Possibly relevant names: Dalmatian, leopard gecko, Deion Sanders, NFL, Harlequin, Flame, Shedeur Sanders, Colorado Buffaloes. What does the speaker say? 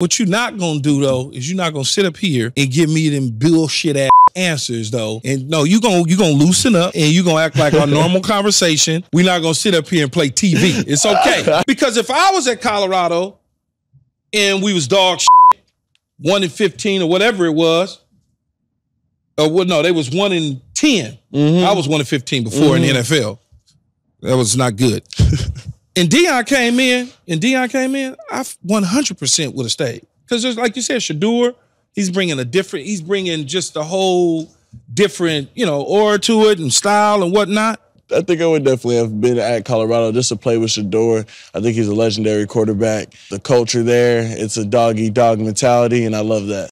What you're not going to do, though, is you're not going to sit up here and give me them bullshit-ass answers, though. And, no, you're gonna loosen up and you're going to act like our normal conversation. We're not going to sit up here and play TV. It's okay. Because if I was at Colorado and we was dog shit, 1-15 or whatever it was, or no, they was 1-10. Mm-hmm. I was 1-15 before in the NFL. That was not good. And Deion came in, I 100% would have stayed. Because just like you said, Shedeur, he's bringing just a whole different, aura to it and style and whatnot. I think I would definitely have been at Colorado just to play with Shedeur. I think he's a legendary quarterback. The culture there, it's a dog-eat-dog mentality, and I love that.